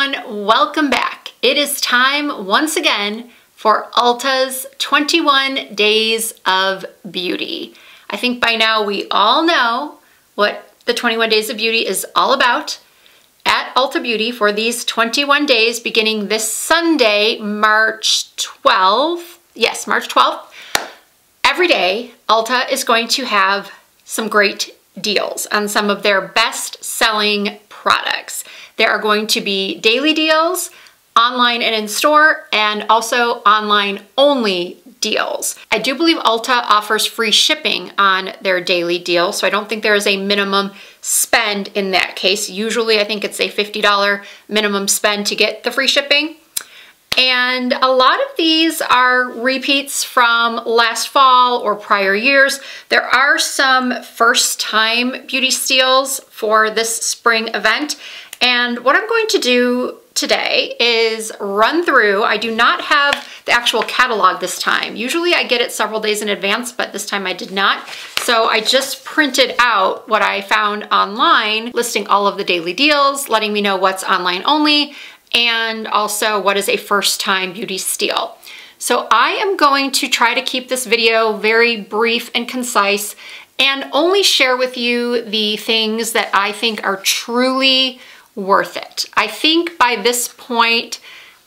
everyone, welcome back. It is time once again for Ulta's 21 Days of Beauty. I think by now we all know what the 21 Days of Beauty is all about. At Ulta Beauty for these 21 days beginning this Sunday, March 12th, yes, March 12th, every day Ulta is going to have some great deals on some of their best-selling products. There are going to be daily deals, online and in store, and also online only deals. I do believe Ulta offers free shipping on their daily deal, so I don't think there is a minimum spend in that case. Usually I think it's a $50 minimum spend to get the free shipping. And a lot of these are repeats from last fall or prior years. There are some first-time beauty steals for this spring event. And what I'm going to do today is run through. I do not have the actual catalog this time. Usually I get it several days in advance, but this time I did not. So I just printed out what I found online, listing all of the daily deals, letting me know what's online only, and also what is a first-time beauty steal. So I am going to try to keep this video very brief and concise and only share with you the things that I think are truly worth it. I think by this point,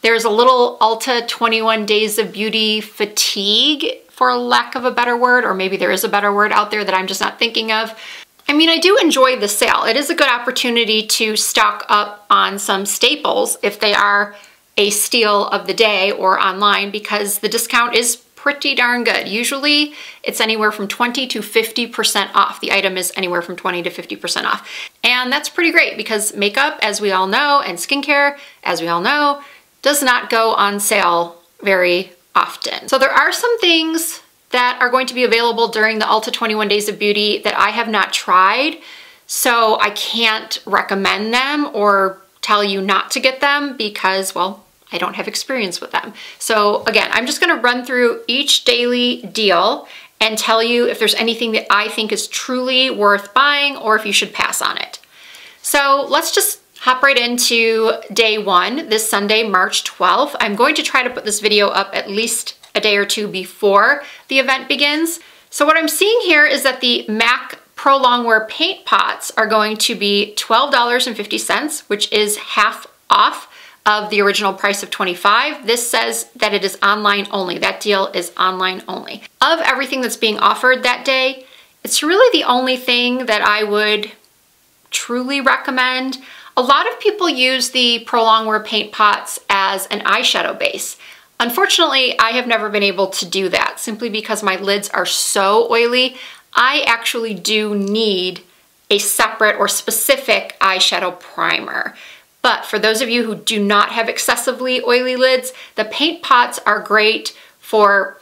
there's a little Ulta 21 Days of Beauty fatigue, for lack of a better word, or maybe there is a better word out there that I'm just not thinking of. I mean, I do enjoy the sale. It is a good opportunity to stock up on some staples if they are a steal of the day or online, because the discount is pretty darn good. Usually it's anywhere from 20 to 50% off. The item is anywhere from 20 to 50% off. And that's pretty great because makeup, as we all know, and skincare, as we all know, does not go on sale very often. So there are some things that are going to be available during the Ulta 21 Days of Beauty that I have not tried, so I can't recommend them or tell you not to get them because, well, I don't have experience with them. So again, I'm just gonna run through each daily deal and tell you if there's anything that I think is truly worth buying or if you should pass on it. So let's just hop right into day one, this Sunday, March 12th. I'm going to try to put this video up at least a day or two before the event begins. So what I'm seeing here is that the MAC Pro Longwear Paint Pots are going to be $12.50, which is half off of the original price of $25. This says that it is online only. That deal is online only. Of everything that's being offered that day, it's really the only thing that I would truly recommend. A lot of people use the Pro Longwear Paint Pots as an eyeshadow base. Unfortunately, I have never been able to do that simply because my lids are so oily. I actually do need a separate or specific eyeshadow primer. But for those of you who do not have excessively oily lids, the paint pots are great for,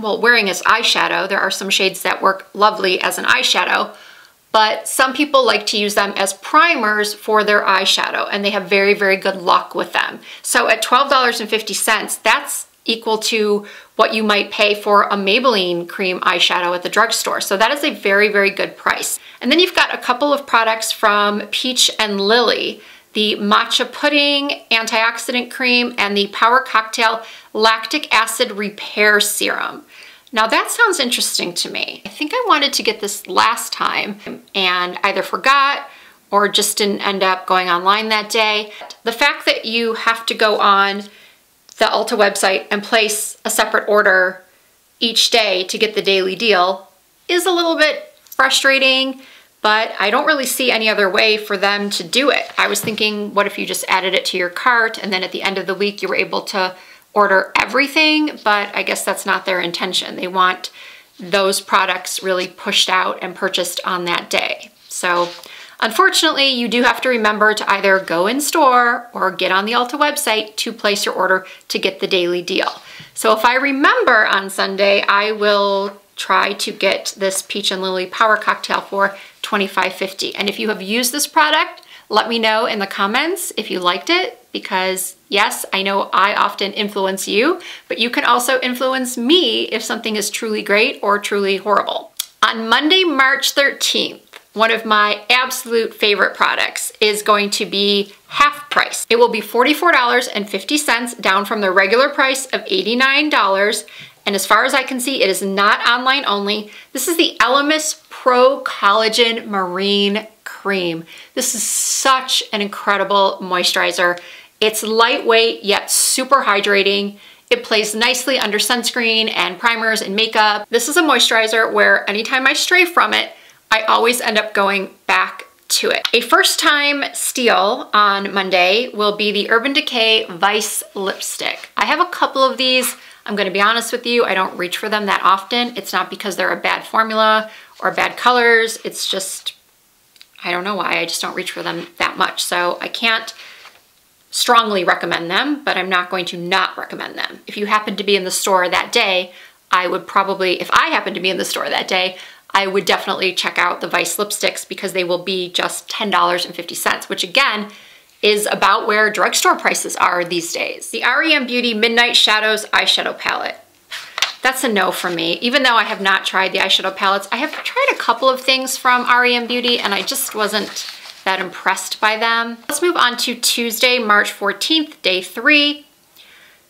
well, wearing as eyeshadow. There are some shades that work lovely as an eyeshadow, but some people like to use them as primers for their eyeshadow, and they have very, very good luck with them. So at $12.50, that's equal to what you might pay for a Maybelline cream eyeshadow at the drugstore. So that is a very, very good price. And then you've got a couple of products from Peach and Lily, the Matcha Pudding Antioxidant Cream and the Power Cocktail Lactic Acid Repair Serum. Now that sounds interesting to me. I think I wanted to get this last time and either forgot or just didn't end up going online that day. The fact that you have to go on the Ulta website and place a separate order each day to get the daily deal is a little bit frustrating, but I don't really see any other way for them to do it. I was thinking, what if you just added it to your cart and then at the end of the week you were able to order everything, but I guess that's not their intention. They want those products really pushed out and purchased on that day. So unfortunately, you do have to remember to either go in store or get on the Ulta website to place your order to get the daily deal. So if I remember on Sunday, I will try to get this Peach and Lily Power Cocktail for $25.50. And if you have used this product, let me know in the comments if you liked it, because yes, I know I often influence you, but you can also influence me if something is truly great or truly horrible. On Monday, March 13th, one of my absolute favorite products is going to be half price. It will be $44.50, down from the regular price of $89. And as far as I can see, it is not online only. This is the Elemis Pro Collagen Marine Cream. This is such an incredible moisturizer. It's lightweight yet super hydrating. It plays nicely under sunscreen and primers and makeup. This is a moisturizer where anytime I stray from it, I always end up going back to it. A first time steal on Monday will be the Urban Decay Vice Lipstick. I have a couple of these. I'm gonna be honest with you, I don't reach for them that often. It's not because they're a bad formula or bad colors. It's just, I don't know why, I just don't reach for them that much. So I can't strongly recommend them, but I'm not going to not recommend them. If you happen to be in the store that day, I would probably, if I happen to be in the store that day, I would definitely check out the Vice lipsticks because they will be just $10.50, which again, is about where drugstore prices are these days. The REM Beauty Midnight Shadows eyeshadow palette. That's a no for me. Even though I have not tried the eyeshadow palettes, I have tried a couple of things from REM Beauty and I just wasn't that impressed by them. Let's move on to Tuesday, March 14th, day 3.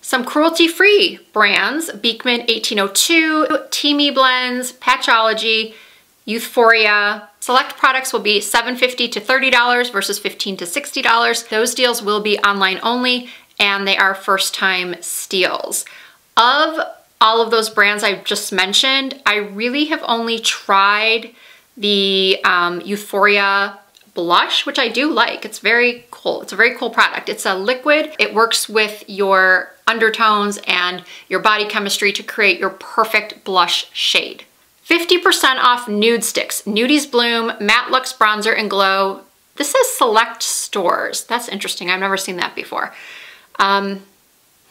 Some cruelty-free brands, Beekman 1802, Teamy Blends, Patchology, Euphoria. Select products will be $7.50 to $30 versus $15 to $60. Those deals will be online only and they are first time steals. Of all of those brands I've just mentioned, I really have only tried the Euphoria blush, which I do like. It's very cool. It's a very cool product. It's a liquid. It works with your undertones and your body chemistry to create your perfect blush shade. 50% off Nudestix, Nudies Bloom, Matte Luxe Bronzer and Glow. This says select stores. That's interesting. I've never seen that before.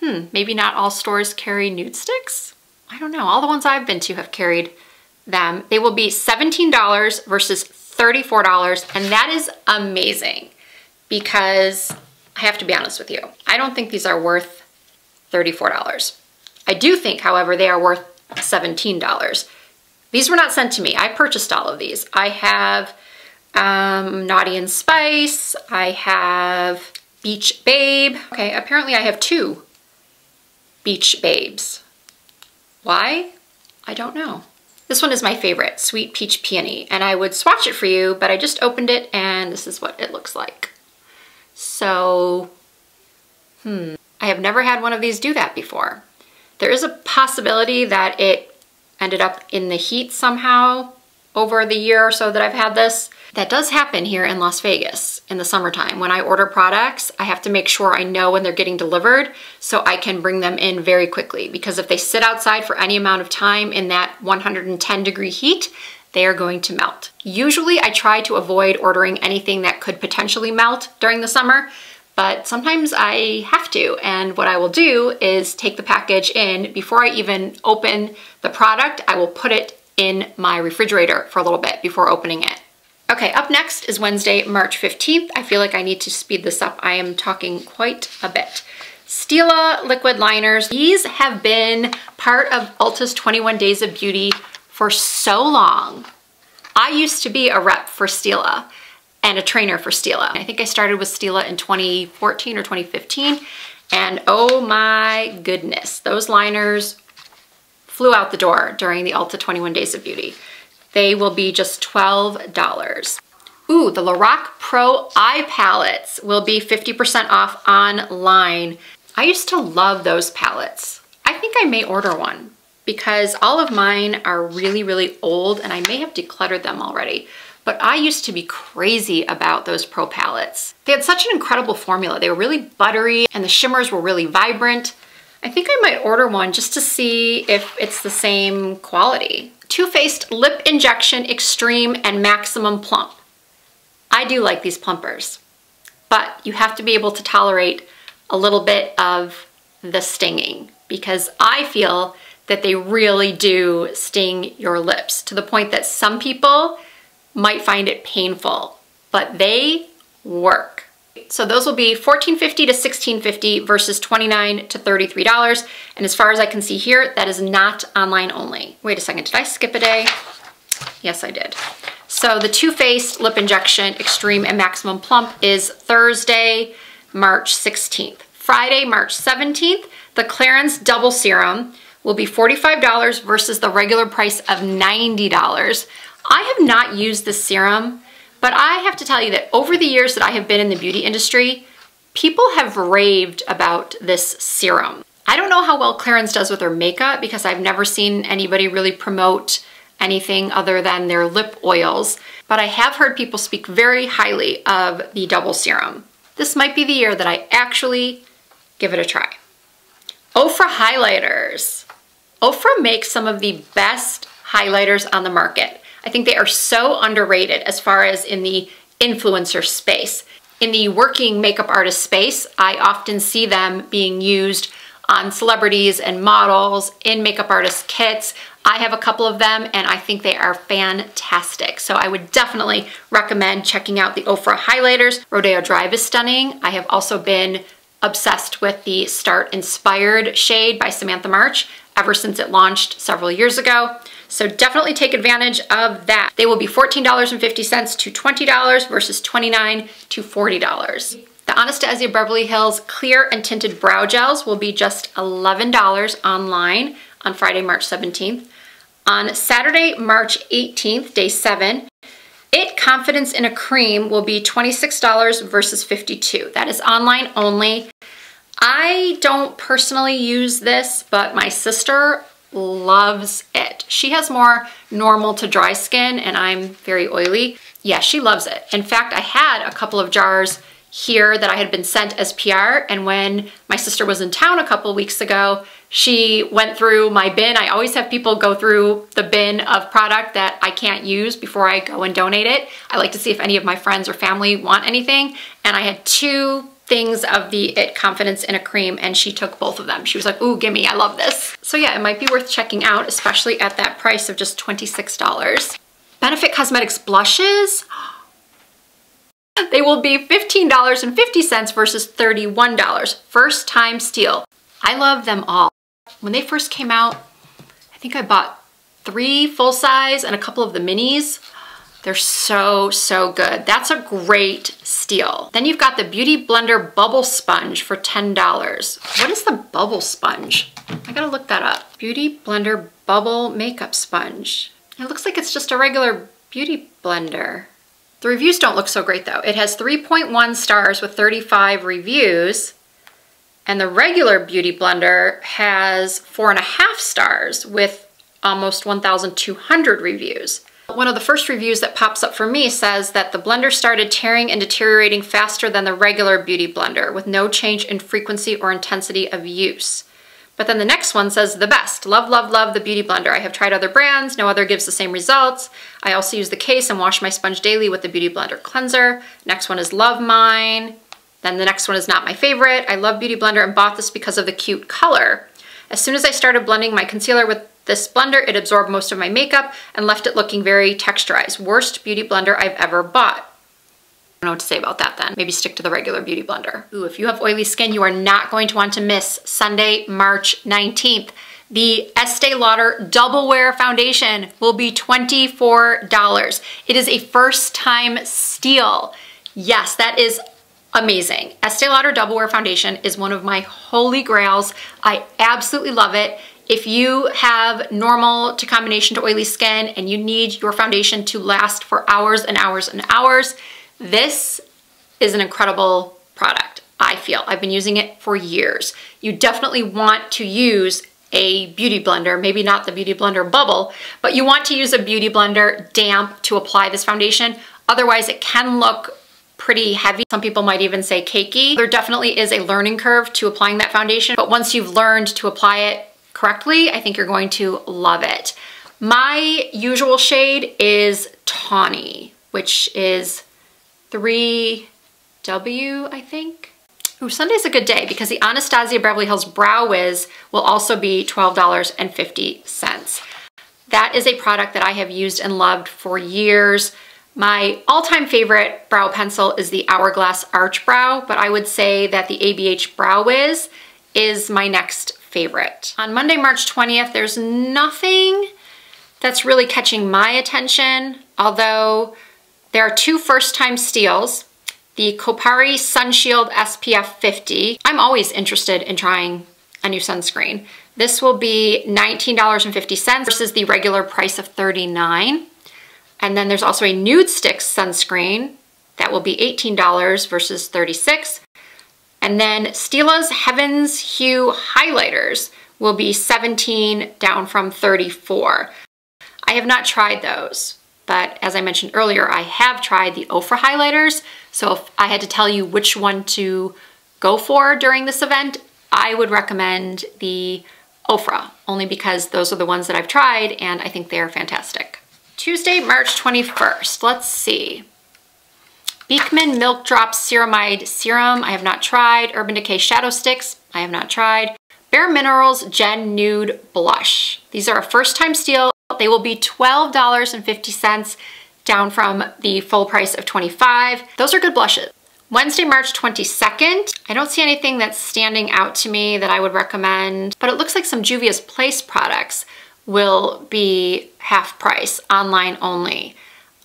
Maybe not all stores carry Nudestix? I don't know. All the ones I've been to have carried them. They will be $17 versus $34, and that is amazing because I have to be honest with you. I don't think these are worth $34. I do think, however, they are worth $17. These were not sent to me. I purchased all of these. I have Naughty and Spice. I have Beach Babe. Okay, apparently I have two Beach Babes. Why? I don't know. This one is my favorite, Sweet Peach Peony, and I would swatch it for you, but I just opened it and this is what it looks like. So, I have never had one of these do that before. There is a possibility that it ended up in the heat somehow over the year or so that I've had this. That does happen here in Las Vegas in the summertime. When I order products, I have to make sure I know when they're getting delivered so I can bring them in very quickly, because if they sit outside for any amount of time in that 110-degree heat, they are going to melt. Usually I try to avoid ordering anything that could potentially melt during the summer, but sometimes I have to, and what I will do is take the package in. Before I even open the product, I will put it in my refrigerator for a little bit before opening it. Okay, up next is Wednesday, March 15th. I feel like I need to speed this up. I am talking quite a bit. Stila liquid liners. These have been part of Ulta's 21 Days of Beauty for so long. I used to be a rep for Stila and a trainer for Stila. I think I started with Stila in 2014 or 2015, and oh my goodness, those liners flew out the door during the Ulta 21 Days of Beauty. They will be just $12. Ooh, the Lorac Pro Eye Palettes will be 50% off online. I used to love those palettes. I think I may order one because all of mine are really, really old and I may have decluttered them already. But I used to be crazy about those Pro palettes. They had such an incredible formula. They were really buttery and the shimmers were really vibrant. I think I might order one just to see if it's the same quality. Too Faced Lip Injection Extreme and Maximum Plump. I do like these plumpers, but you have to be able to tolerate a little bit of the stinging because I feel that they really do sting your lips to the point that some people might find it painful, but they work. So those will be $14.50 to $16.50 versus $29 to $33. And as far as I can see here, that is not online only. Wait a second, did I skip a day? Yes, I did. So the Too Faced Lip Injection Extreme and Maximum Plump is Thursday, March 16th. Friday, March 17th, the Clarins Double Serum will be $45 versus the regular price of $90. I have not used this serum, but I have to tell you that over the years that I have been in the beauty industry, people have raved about this serum. I don't know how well Clarins does with their makeup because I've never seen anybody really promote anything other than their lip oils, but I have heard people speak very highly of the double serum. This might be the year that I actually give it a try. Ofra Highlighters. Ofra makes some of the best highlighters on the market. I think they are so underrated as far as in the influencer space. In the working makeup artist space, I often see them being used on celebrities and models, in makeup artist kits. I have a couple of them and I think they are fantastic. So I would definitely recommend checking out the Ofra Highlighters. Rodeo Drive is stunning. I have also been obsessed with the Start Inspired shade by Samantha March ever since it launched several years ago. So definitely take advantage of that. They will be $14.50 to $20 versus $29 to $40. The Anastasia Beverly Hills Clear and Tinted Brow Gels will be just $11 online on Friday, March 17th. On Saturday, March 18th, day 7, It Confidence in a Cream will be $26 versus $52. That is online only. I don't personally use this, but my sister loves it. She has more normal to dry skin and I'm very oily. Yeah, she loves it. In fact, I had a couple of jars here that I had been sent as PR, and when my sister was in town a couple weeks ago, she went through my bin. I always have people go through the bin of product that I can't use before I go and donate it. I like to see if any of my friends or family want anything, and I had two things of the It Confidence in a Cream and she took both of them. She was like, ooh, gimme, I love this. So yeah, it might be worth checking out, especially at that price of just $26. Benefit Cosmetics blushes. They will be $15.50 versus $31. First time steal. I love them all. When they first came out, I think I bought 3 full size and a couple of the minis. They're so, so good. That's a great steal. Then you've got the Beauty Blender Bubble Sponge for $10. What is the bubble sponge? I gotta look that up. Beauty Blender Bubble Makeup Sponge. It looks like it's just a regular beauty blender. The reviews don't look so great though. It has 3.1 stars with 35 reviews, and the regular beauty blender has 4.5 stars with almost 1,200 reviews. One of the first reviews that pops up for me says that the blender started tearing and deteriorating faster than the regular beauty blender with no change in frequency or intensity of use. But then the next one says the best. Love, love, love the beauty blender. I have tried other brands. No other gives the same results. I also use the case and wash my sponge daily with the beauty blender cleanser. Next one is love mine. Then the next one is not my favorite. I love beauty blender and bought this because of the cute color. As soon as I started blending my concealer with this blender, it absorbed most of my makeup and left it looking very texturized. Worst beauty blender I've ever bought. I don't know what to say about that then. Maybe stick to the regular beauty blender. Ooh, if you have oily skin, you are not going to want to miss Sunday, March 19th. The Estee Lauder Double Wear Foundation will be $24. It is a first time steal. Yes, that is amazing. Estee Lauder Double Wear Foundation is one of my holy grails. I absolutely love it. If you have normal to combination to oily skin and you need your foundation to last for hours and hours and hours, this is an incredible product, I feel. I've been using it for years. You definitely want to use a beauty blender, maybe not the beauty blender bubble, but you want to use a beauty blender damp to apply this foundation. Otherwise, it can look pretty heavy. Some people might even say cakey. There definitely is a learning curve to applying that foundation, but once you've learned to apply it correctly, I think you're going to love it. My usual shade is Tawny, which is 3W, I think. Ooh, Sunday's a good day because the Anastasia Beverly Hills Brow Wiz will also be $12.50. That is a product that I have used and loved for years. My all-time favorite brow pencil is the Hourglass Arch Brow, but I would say that the ABH Brow Wiz is my next favorite. On Monday, March 20th, there's nothing that's really catching my attention. although there are two first-time steals, the Kopari Sunshield SPF 50. I'm always interested in trying a new sunscreen. This will be $19.50 versus the regular price of $39. And then there's also a Nudestix sunscreen that will be $18 versus $36. And then Stila's Heaven's Hue highlighters will be $17 down from $34. I have not tried those, but as I mentioned earlier, I have tried the Ofra highlighters. So if I had to tell you which one to go for during this event, I would recommend the Ofra, only because those are the ones that I've tried and I think they are fantastic. Tuesday, March 21st, let's see. Beekman Milk Drop Ceramide Serum, I have not tried. Urban Decay Shadow Sticks, I have not tried. Bare Minerals Gen Nude Blush. These are a first-time steal. They will be $12.50, down from the full price of $25. Those are good blushes. Wednesday, March 22nd. I don't see anything that's standing out to me that I would recommend, but it looks like some Juvia's Place products will be half price, online only.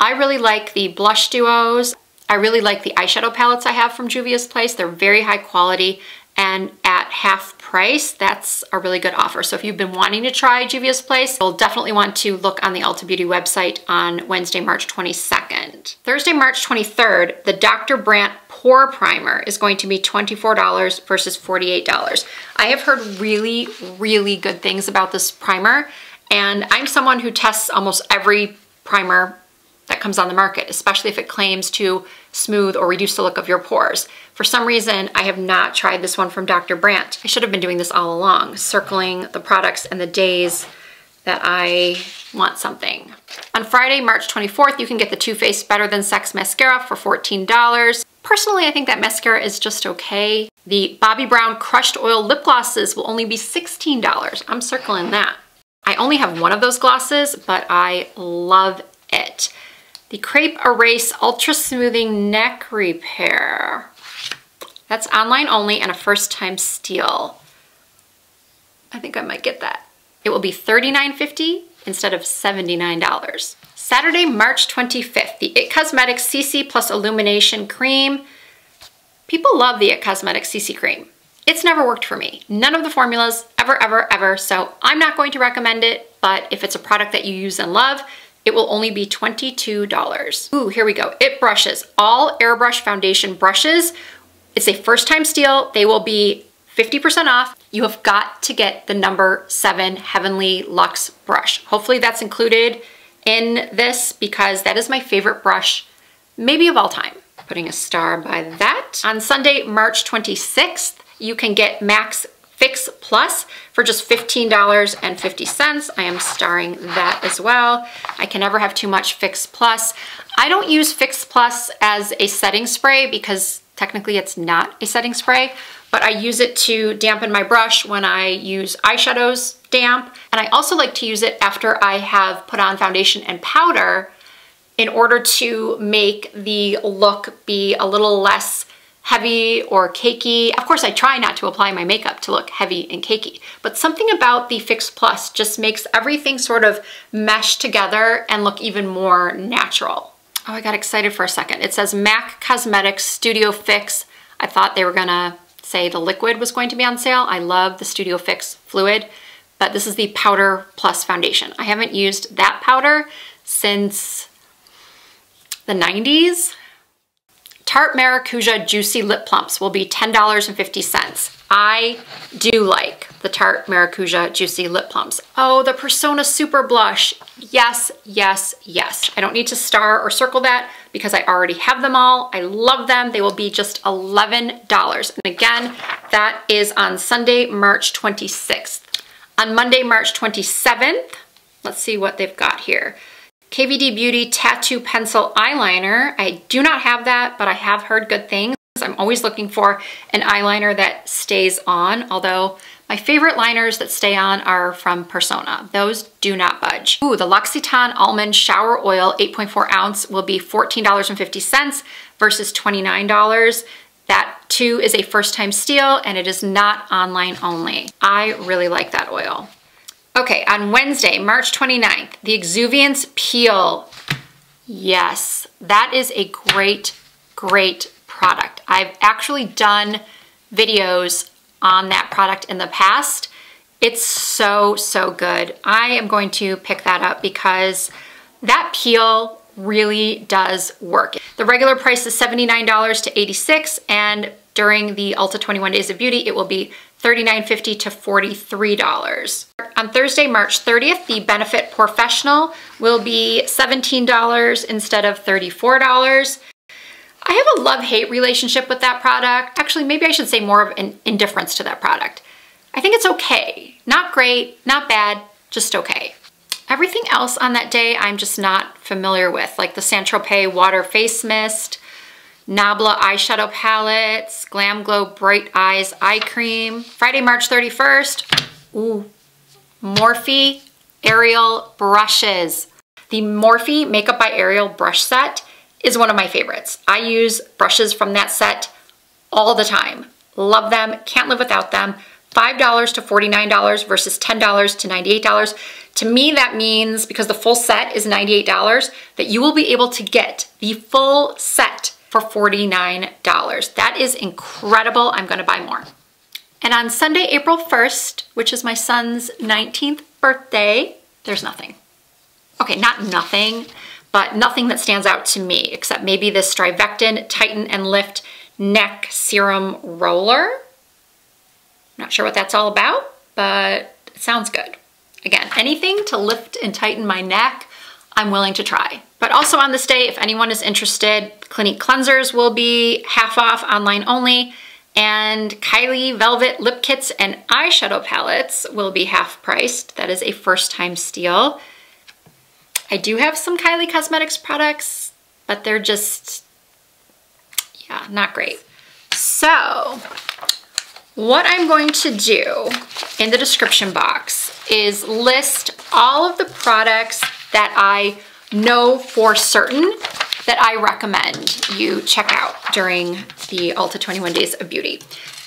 I really like the blush duos. I really like the eyeshadow palettes I have from Juvia's Place. They're very high quality and at half price, that's a really good offer. So if you've been wanting to try Juvia's Place, you'll definitely want to look on the Ulta Beauty website on Wednesday, March 22nd. Thursday, March 23rd, the Dr. Brandt Pore Primer is going to be $24 versus $48. I have heard really, really good things about this primer, and I'm someone who tests almost every primer that comes on the market, especially if it claims to smooth or reduce the look of your pores. For some reason, I have not tried this one from Dr. Brandt. I should have been doing this all along, circling the products and the days that I want something. On Friday, March 24th, you can get the Too Faced Better Than Sex Mascara for $14. Personally, I think that mascara is just okay. The Bobbi Brown Crushed Oil Lip Glosses will only be $16. I'm circling that. I only have one of those glosses, but I love it. The Crepe Erase Ultra Smoothing Neck Repair. That's online only and a first-time steal. I think I might get that. It will be $39.50 instead of $79. Saturday, March 25th, the It Cosmetics CC Plus Illumination Cream. People love the It Cosmetics CC Cream. It's never worked for me. None of the formulas ever, so I'm not going to recommend it, but if it's a product that you use and love, it will only be $22. Ooh, here we go. It Brushes, all airbrush foundation brushes. It's a first time steal. They will be 50% off. You have got to get the number 7 Heavenly Luxe brush. Hopefully that's included in this because that is my favorite brush, maybe of all time. Putting a star by that. On Sunday, March 26th, you can get MAC Fix Plus for just $15.50. I am starring that as well. I can never have too much Fix Plus. I don't use Fix Plus as a setting spray because technically it's not a setting spray, but I use it to dampen my brush when I use eyeshadows damp. And I also like to use it after I have put on foundation and powder in order to make the look be a little less heavy or cakey. Of course, I try not to apply my makeup to look heavy and cakey, but something about the Fix Plus just makes everything sort of mesh together and look even more natural. Oh, I got excited for a second. It says MAC Cosmetics Studio Fix. I thought they were gonna say the liquid was going to be on sale. I love the Studio Fix fluid, but this is the Powder Plus foundation. I haven't used that powder since the 90s. Tarte Maracuja Juicy Lip Plumps will be $10.50. I do like the Tarte Maracuja Juicy Lip Plumps. Oh, the Persona Super Blush. Yes, yes, yes. I don't need to star or circle that because I already have them all. I love them. They will be just $11. And again, that is on Sunday, March 26th. On Monday, March 27th, let's see what they've got here. KVD Beauty Tattoo Pencil Eyeliner. I do not have that, but I have heard good things. I'm always looking for an eyeliner that stays on, although my favorite liners that stay on are from Persona. Those do not budge. Ooh, the L'Occitane Almond Shower Oil 8.4 ounce will be $14.50 versus $29. That too is a first time steal and it is not online only. I really like that oil. Okay, on Wednesday, March 29th, the Exuviance Peel Yes, that is a great, great product. I've actually done videos on that product in the past. It's so, so good. I am going to pick that up because that peel really does work. The regular price is $79 to $86, and during the Ulta 21 Days of Beauty, it will be $39.50 to $43. On Thursday, March 30th, the Benefit Professional will be $17 instead of $34. I have a love-hate relationship with that product. Actually, maybe I should say more of an indifference to that product. I think it's okay. Not great, not bad, just okay. Everything else on that day I'm just not familiar with, like the Saint Tropez Water Face Mist, Nabla Eyeshadow Palettes, Glam Glow Bright Eyes Eye Cream. Friday, March 31st, ooh, Morphe Ariel Brushes. The Morphe Makeup by Ariel brush set is one of my favorites. I use brushes from that set all the time. Love them, can't live without them. $5 to $49 versus $10 to $98. To me, that means, because the full set is $98, that you will be able to get the full set for $49. That is incredible. I'm gonna buy more. And on Sunday, April 1st, which is my son's 19th birthday, there's nothing. Okay, not nothing, but nothing that stands out to me, except maybe this Strivectin Tighten and Lift Neck Serum Roller. Not sure what that's all about, but it sounds good. Again, anything to lift and tighten my neck, I'm willing to try. But also on this day, if anyone is interested, Clinique cleansers will be half off online only, and Kylie Velvet Lip Kits and Eyeshadow Palettes will be half priced. That is a first-time steal. I do have some Kylie Cosmetics products, but they're just, yeah, not great. So, what I'm going to do in the description box is list all of the products that I know for certain that I recommend you check out during the Ulta 21 Days of Beauty.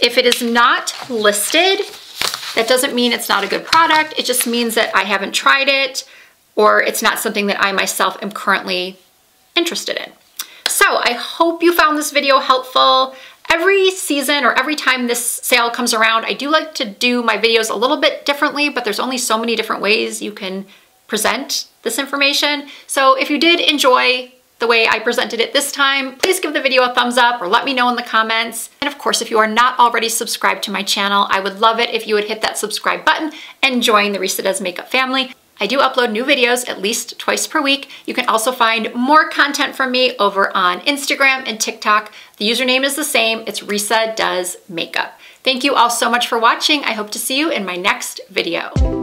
If it is not listed, that doesn't mean it's not a good product. It just means that I haven't tried it, or it's not something that I myself am currently interested in. So I hope you found this video helpful. Every season, or every time this sale comes around, I do like to do my videos a little bit differently, but there's only so many different ways you can present this information. So if you did enjoy the way I presented it this time, please give the video a thumbs up or let me know in the comments. And of course, if you are not already subscribed to my channel, I would love it if you would hit that subscribe button and join the Risa Does Makeup family. I do upload new videos at least twice per week. You can also find more content from me over on Instagram and TikTok. The username is the same. It's Risa Does Makeup. Thank you all so much for watching. I hope to see you in my next video.